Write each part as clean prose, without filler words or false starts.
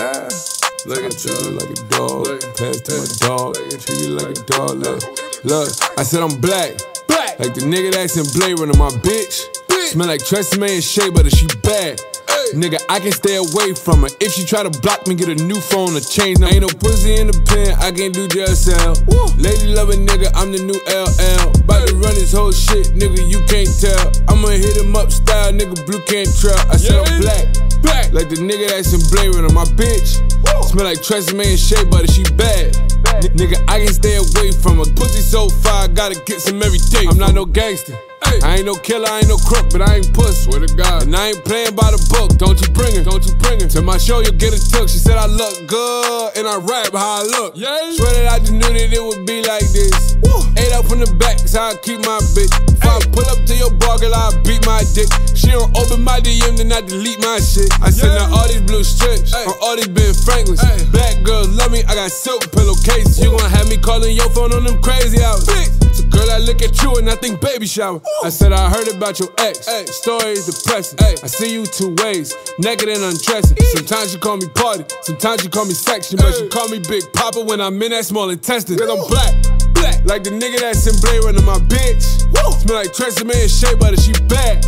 eye. Look at you like a dog. Pass to my dog. Treat you like a dog. Look, I said I'm black. Black. Like the nigga that's in Blade Runner, my bitch. Smell like Tresemmé and Shea Butter, she bad. Nigga, I can stay away from her. If she try to block me, get a new phone or change. Now ain't no pussy in the pen, I can't do jail cell. Lady loving nigga, I'm the new LL. About to run this whole shit, nigga, you can't tell. I'ma hit him up style, nigga, blue can't trail. I said I'm black, black. Like the nigga that's in Blade Runner, my bitch. Smell like Tresemme and Shea Butter, she bad. Nigga, I can stay away from her. Pussy so fire, gotta get some every day. I'm not no gangster. I ain't no killer, I ain't no crook, but I ain't puss. Swear to God. And I ain't playing by the book. Don't you bring her, don't you bring her. To my show, you'll get a took. She said I look good, and I rap how I look. Yeah. Swear that I just knew that it would be like this. Woo. Ate up from the back, so I keep my bitch. If I pull up to your bar, girl, I beat my dick. She don't open my DM, then I delete my shit. I send her all these blue strips, on all these Ben Franklins. Black girls love me, I got silk pillowcases. You gon' have me calling your phone on them crazy hours. So girl, I look at you and I think baby shower. I said I heard about your ex, stories depressing. I see you two ways, naked and undressing. Sometimes you call me party, sometimes you call me section, but you call me Big Papa when I'm in that small intestine. Cause I'm black, black. Like the nigga that's in Blade Runner, my bitch. Smell like Tresemme and Shea Butter, she bad.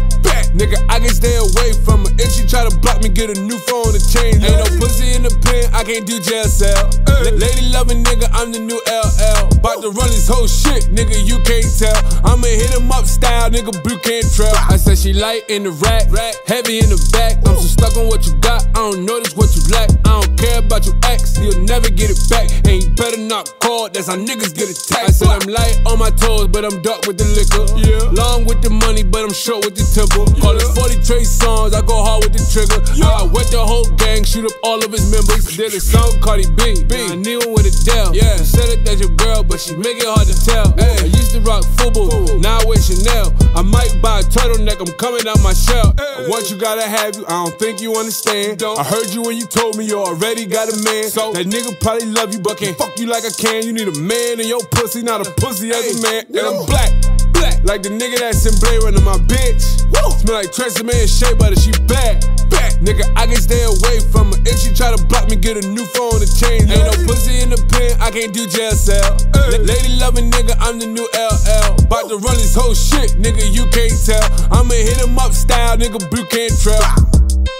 Nigga, I can stay away from her. If she try to block me, get a new phone to change. Ain't no pussy in the pen, I can't do jail cell. Lady loving nigga, I'm the new LL. About to run this whole shit, nigga, you can't tell. I'ma hit him up style, nigga, blue can't trail. I said she light in the rack, heavy in the back. I'm so stuck on what you got, I don't notice what you lack. I don't care about your ex, you'll never get it back. And you better not call, that's how niggas get attacked. I said I'm light on my toes, but I'm dark with the liquor. Long with the money, but I'm short with the temple. Call it 40 Trey songs, I go hard with the trigger. Now I wet the whole gang, shoot up all of his members. Did a song, Cardi B, I knew him with Adele. You said it, that's your girl, but she make it hard to tell. I used to rock FUBU, now I wear Chanel. I might buy a turtleneck, I'm coming out my shell. Once you gotta have you, I don't think you understand. I heard you when you told me you already got a man. So that nigga probably love you, but can't fuck you like I can. You need a man in your pussy, not a pussy as a man. And I'm black. Like the nigga that's in Blade Runner, my bitch. Smell like Tresemme and Shea Butter, she bad. Nigga, I can stay away from her. If she try to block me, get a new phone to change. Ain't no pussy in the pen, I can't do jail cell. Lady loving nigga, I'm the new LL. About to run this whole shit, nigga, you can't tell. I'ma hit him up style, nigga, blue can't trail.